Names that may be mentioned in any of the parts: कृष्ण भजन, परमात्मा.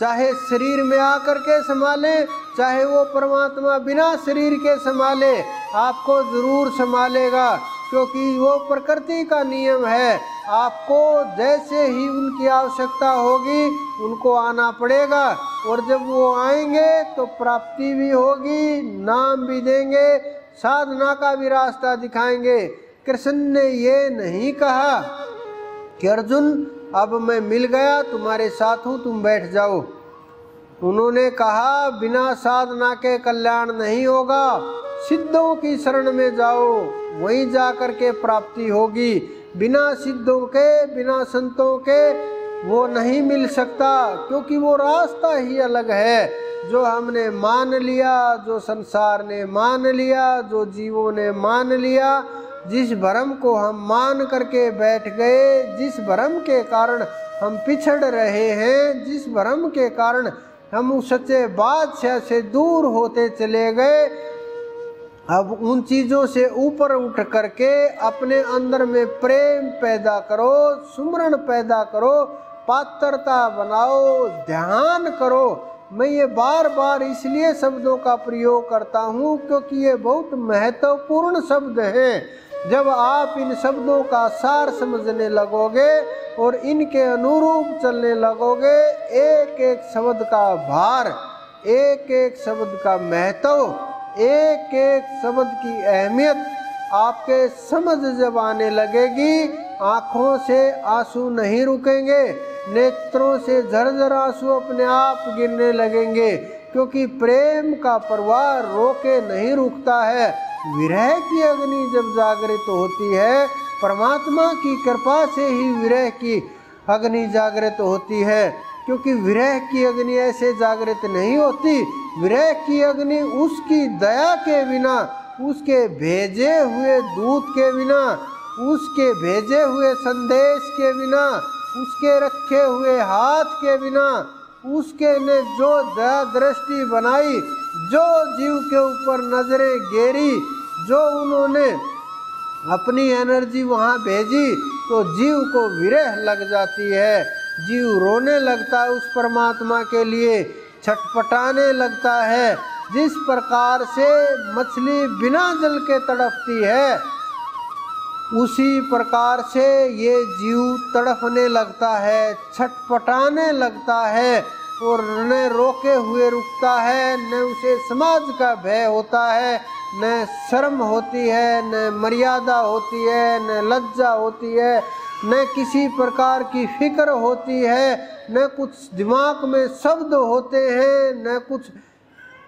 चाहे शरीर में आकर के संभाले, चाहे वो परमात्मा बिना शरीर के संभाले, आपको ज़रूर संभालेगा, क्योंकि वो प्रकृति का नियम है। आपको जैसे ही उनकी आवश्यकता होगी उनको आना पड़ेगा, और जब वो आएंगे तो प्राप्ति भी होगी, नाम भी देंगे, साधना का भी रास्ता दिखाएंगे। कृष्ण ने ये नहीं कहा कि अर्जुन अब मैं मिल गया, तुम्हारे साथ हूँ, तुम बैठ जाओ। उन्होंने कहा बिना साधना के कल्याण नहीं होगा, सिद्धों की शरण में जाओ, वहीं जाकर के प्राप्ति होगी। बिना सिद्धों के, बिना संतों के वो नहीं मिल सकता, क्योंकि वो रास्ता ही अलग है। जो हमने मान लिया, जो संसार ने मान लिया, जो जीवों ने मान लिया, जिस भ्रम को हम मान करके बैठ गए, जिस भ्रम के कारण हम पिछड़ रहे हैं, जिस भ्रम के कारण हम उस सच्चे बादशाह से दूर होते चले गए, अब उन चीज़ों से ऊपर उठ करके अपने अंदर में प्रेम पैदा करो, सुमरण पैदा करो, पात्रता बनाओ, ध्यान करो। मैं ये बार बार इसलिए शब्दों का प्रयोग करता हूँ क्योंकि ये बहुत महत्वपूर्ण शब्द हैं। जब आप इन शब्दों का सार समझने लगोगे और इनके अनुरूप चलने लगोगे, एक एक शब्द का भार, एक एक शब्द का महत्व, एक एक शब्द की अहमियत आपके समझ जब आने लगेगी, आँखों से आंसू नहीं रुकेंगे, नेत्रों से झरझर आंसू अपने आप गिरने लगेंगे, क्योंकि प्रेम का प्रवाह रोके नहीं रुकता है। विरह की अग्नि जब जागृत होती है, परमात्मा की कृपा से ही विरह की अग्नि जागृत होती है, क्योंकि विरह की अग्नि ऐसे जागृत नहीं होती। विरह की अग्नि उसकी दया के बिना, उसके भेजे हुए दूत के बिना, उसके भेजे हुए संदेश के बिना, उसके रखे हुए हाथ के बिना, उसके ने जो दया दृष्टि बनाई, जो जीव के ऊपर नजरें गेरी, जो उन्होंने अपनी एनर्जी वहाँ भेजी, तो जीव को विरह लग जाती है। जीव रोने लगता है, उस परमात्मा के लिए छटपटाने लगता है। जिस प्रकार से मछली बिना जल के तड़पती है, उसी प्रकार से ये जीव तड़फने लगता है, छटपटाने लगता है, और न रोके हुए रुकता है, न उसे समाज का भय होता है, न शर्म होती है, न मर्यादा होती है, न लज्जा होती है, न किसी प्रकार की फिक्र होती है, न कुछ दिमाग में शब्द होते हैं, न कुछ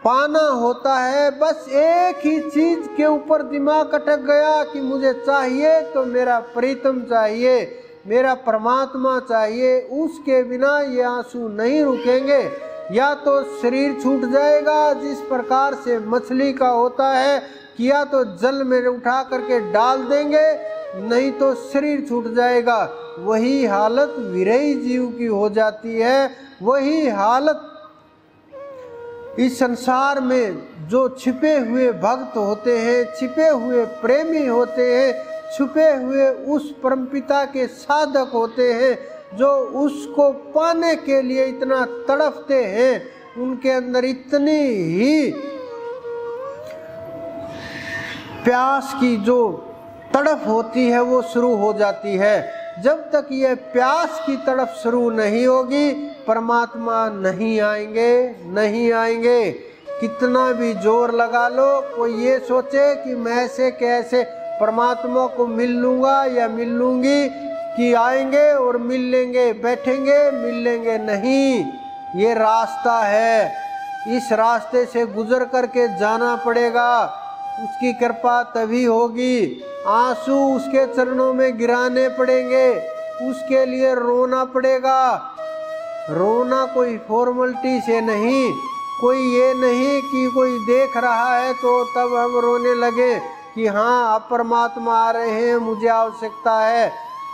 पाना होता है। बस एक ही चीज़ के ऊपर दिमाग अटक गया कि मुझे चाहिए तो मेरा प्रीतम चाहिए, मेरा परमात्मा चाहिए, उसके बिना ये आंसू नहीं रुकेंगे। या तो शरीर छूट जाएगा, जिस प्रकार से मछली का होता है, कि या तो जल में उठा करके डाल देंगे, नहीं तो शरीर छूट जाएगा। वही हालत विरही जीव की हो जाती है, वही हालत इस संसार में जो छिपे हुए भक्त होते हैं, छिपे हुए प्रेमी होते हैं, छिपे हुए उस परमपिता के साधक होते हैं, जो उसको पाने के लिए इतना तड़पते हैं, उनके अंदर इतनी ही प्यास की जो तड़प होती है वो शुरू हो जाती है। जब तक ये प्यास की तड़प शुरू नहीं होगी, परमात्मा नहीं आएंगे, नहीं आएंगे। कितना भी जोर लगा लो, कोई ये सोचे कि मैं ऐसे कैसे परमात्मा को मिल लूँगा या मिल लूँगी, कि आएंगे और मिल लेंगे, बैठेंगे मिल लेंगे, नहीं। ये रास्ता है, इस रास्ते से गुजर करके जाना पड़ेगा। उसकी कृपा तभी होगी। आंसू उसके चरणों में गिराने पड़ेंगे, उसके लिए रोना पड़ेगा। रोना कोई फॉर्मेलिटी से नहीं, कोई ये नहीं कि कोई देख रहा है तो तब हम रोने लगे कि हाँ आप परमात्मा आ रहे हैं, मुझे आवश्यकता है।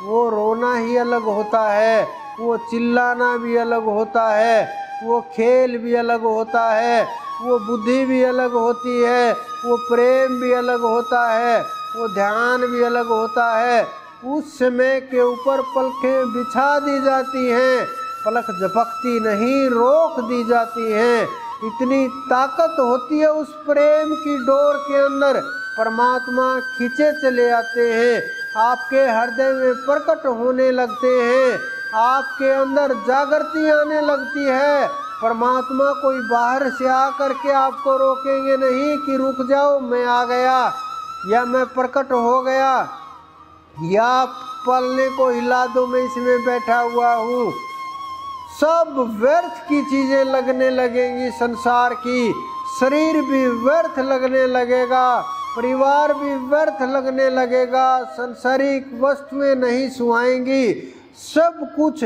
वो रोना ही अलग होता है, वो चिल्लाना भी अलग होता है, वो खेल भी अलग होता है, वो बुद्धि भी अलग होती है, वो प्रेम भी अलग होता है, वो ध्यान भी अलग होता है। उस समय के ऊपर पलकें बिछा दी जाती हैं, पलक झपकती नहीं, रोक दी जाती है। इतनी ताकत होती है उस प्रेम की डोर के अंदर, परमात्मा खींचे चले आते हैं, आपके हृदय में प्रकट होने लगते हैं, आपके अंदर जागृति आने लगती है। परमात्मा कोई बाहर से आकर के आपको रोकेंगे नहीं कि रुक जाओ, मैं आ गया या मैं प्रकट हो गया या पलने को हिला दो, मैं इसमें बैठा हुआ हूँ। सब व्यर्थ की चीज़ें लगने लगेंगी, संसार की। शरीर भी व्यर्थ लगने लगेगा, परिवार भी व्यर्थ लगने लगेगा, सांसारिक वस्तुएं नहीं सुहाएंगी। सब कुछ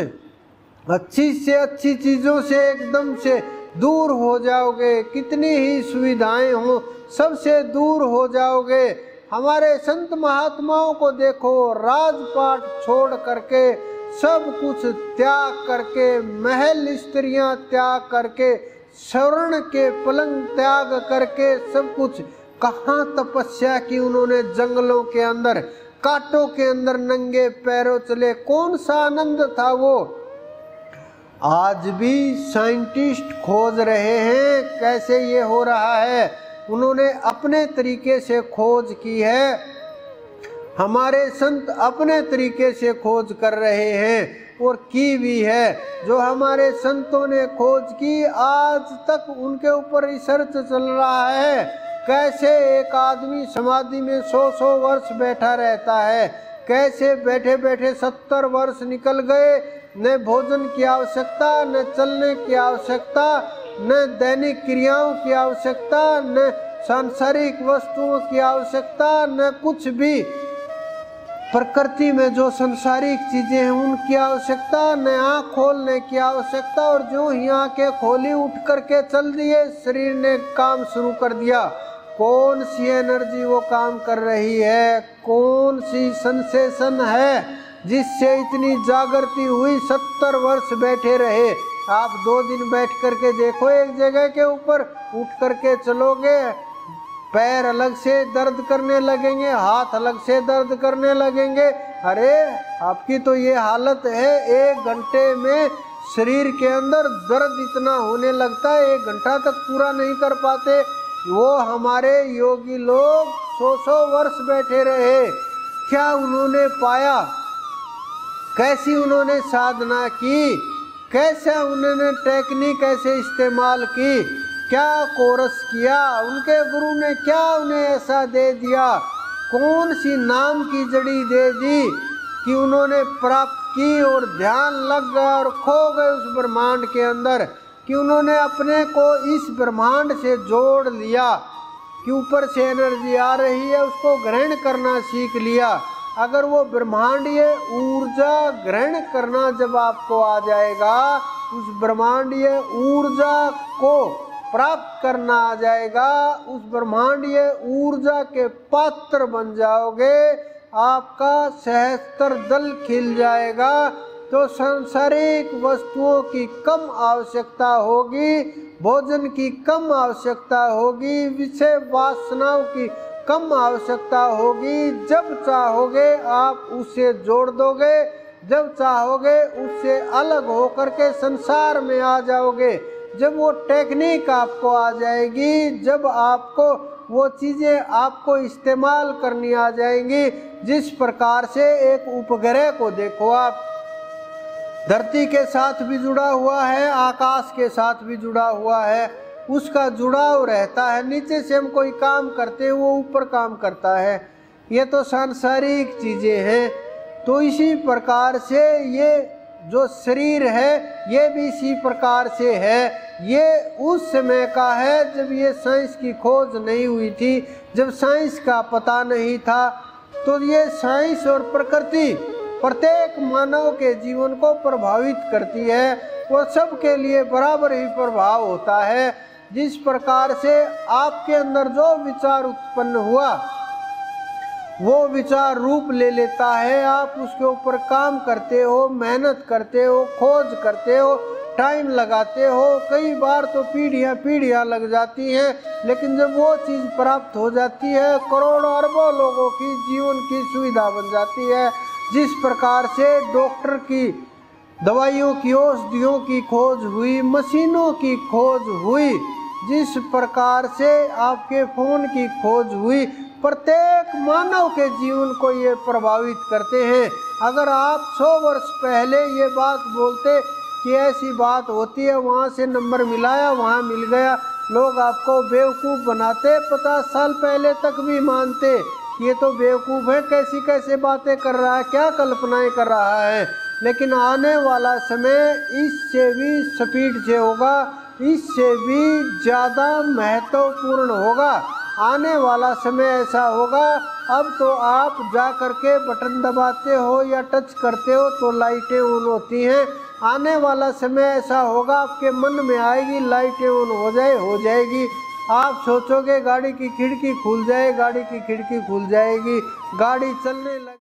अच्छी से अच्छी चीज़ों से एकदम से दूर हो जाओगे, कितनी ही सुविधाएं हों सबसे दूर हो जाओगे। हमारे संत महात्माओं को देखो, राजपाट छोड़ करके, सब कुछ त्याग करके, महल स्त्रियाँ त्याग करके, स्वर्ण के पलंग त्याग करके, सब कुछ कहाँ तपस्या की उन्होंने, जंगलों के अंदर, कांटों के अंदर नंगे पैरों चले, कौन सा आनंद था वो। आज भी साइंटिस्ट खोज रहे हैं कैसे ये हो रहा है, उन्होंने अपने तरीके से खोज की है, हमारे संत अपने तरीके से खोज कर रहे हैं और की भी है। जो हमारे संतों ने खोज की आज तक उनके ऊपर रिसर्च चल रहा है, कैसे एक आदमी समाधि में 100-100 वर्ष बैठा रहता है, कैसे बैठे बैठे 70 वर्ष निकल गए, न भोजन की आवश्यकता, न चलने की आवश्यकता, न दैनिक क्रियाओं की आवश्यकता, न सांसारिक वस्तुओं की आवश्यकता, न कुछ भी प्रकृति में जो सांसारिक चीज़ें हैं उनकी आवश्यकता, न आँख खोलने की आवश्यकता। और जो ही आँखें खोली उठ करके चल दिए, शरीर ने काम शुरू कर दिया। कौन सी एनर्जी वो काम कर रही है, कौन सी सेंसेशन है जिससे इतनी जागृति हुई, 70 वर्ष बैठे रहे। आप 2 दिन बैठ करके देखो एक जगह के ऊपर, उठ करके चलोगे, पैर अलग से दर्द करने लगेंगे, हाथ अलग से दर्द करने लगेंगे। अरे आपकी तो ये हालत है, 1 घंटे में शरीर के अंदर दर्द इतना होने लगता है, 1 घंटा तक पूरा नहीं कर पाते। वो हमारे योगी लोग 100-100 वर्ष बैठे रहे, क्या उन्होंने पाया, कैसी उन्होंने साधना की, कैसे उन्होंने टेक्निक कैसे इस्तेमाल की, क्या कोर्स किया, उनके गुरु ने क्या उन्हें ऐसा दे दिया, कौन सी नाम की जड़ी दे दी कि उन्होंने प्राप्त की और ध्यान लग गया और खो गए उस ब्रह्मांड के अंदर, कि उन्होंने अपने को इस ब्रह्मांड से जोड़ लिया, कि ऊपर से एनर्जी आ रही है उसको ग्रहण करना सीख लिया। अगर वो ब्रह्मांडीय ऊर्जा ग्रहण करना जब आपको आ जाएगा, उस ब्रह्मांडीय ऊर्जा को प्राप्त करना आ जाएगा, उस ब्रह्मांडीय ऊर्जा के पात्र बन जाओगे, आपका सहस्त्र दल खिल जाएगा। तो सांसारिक वस्तुओं की कम आवश्यकता होगी, भोजन की कम आवश्यकता होगी, विषय वासनाओं की कम आवश्यकता होगी। जब चाहोगे आप उससे जोड़ दोगे, जब चाहोगे उससे अलग होकर के संसार में आ जाओगे। जब वो टेक्निक आपको आ जाएगी, जब आपको वो चीज़ें आपको इस्तेमाल करनी आ जाएंगी। जिस प्रकार से एक उपग्रह को देखो आप, धरती के साथ भी जुड़ा हुआ है, आकाश के साथ भी जुड़ा हुआ है, उसका जुड़ाव रहता है। नीचे से हम कोई काम करते हैं, वो ऊपर काम करता है। ये तो सांसारिक चीज़ें हैं। तो इसी प्रकार से ये जो शरीर है ये भी इसी प्रकार से है। ये उस समय का है जब ये साइंस की खोज नहीं हुई थी, जब साइंस का पता नहीं था। तो ये साइंस और प्रकृति प्रत्येक मानव के जीवन को प्रभावित करती है, वो सबके लिए बराबर ही प्रभाव होता है। जिस प्रकार से आपके अंदर जो विचार उत्पन्न हुआ वो विचार रूप ले लेता है, आप उसके ऊपर काम करते हो, मेहनत करते हो, खोज करते हो, टाइम लगाते हो, कई बार तो पीढ़ियाँ पीढ़ियाँ लग जाती हैं। लेकिन जब वो चीज़ प्राप्त हो जाती है, करोड़ों अरबों लोगों की जीवन की सुविधा बन जाती है। जिस प्रकार से डॉक्टर की दवाइयों की, औषधियों की खोज हुई, मशीनों की खोज हुई, जिस प्रकार से आपके फोन की खोज हुई, प्रत्येक मानव के जीवन को ये प्रभावित करते हैं। अगर आप 100 वर्ष पहले ये बात बोलते कि ऐसी बात होती है, वहाँ से नंबर मिलाया, वहाँ मिल गया, लोग आपको बेवकूफ़ बनाते। 50 साल पहले तक भी मानते ये तो बेवकूफ़ है, कैसी कैसे बातें कर रहा है, क्या कल्पनाएं कर रहा है। लेकिन आने वाला समय इससे भी स्पीड से होगा, इससे भी ज़्यादा महत्वपूर्ण होगा। आने वाला समय ऐसा होगा, अब तो आप जा कर के बटन दबाते हो या टच करते हो तो लाइटें ऑन होती हैं। आने वाला समय ऐसा होगा, आपके मन में आएगी, लाइटें ऑन हो जाएगी। आप सोचोगे गाड़ी की खिड़की खुल जाए, गाड़ी की खिड़की खुल जाएगी, गाड़ी चलने लगे।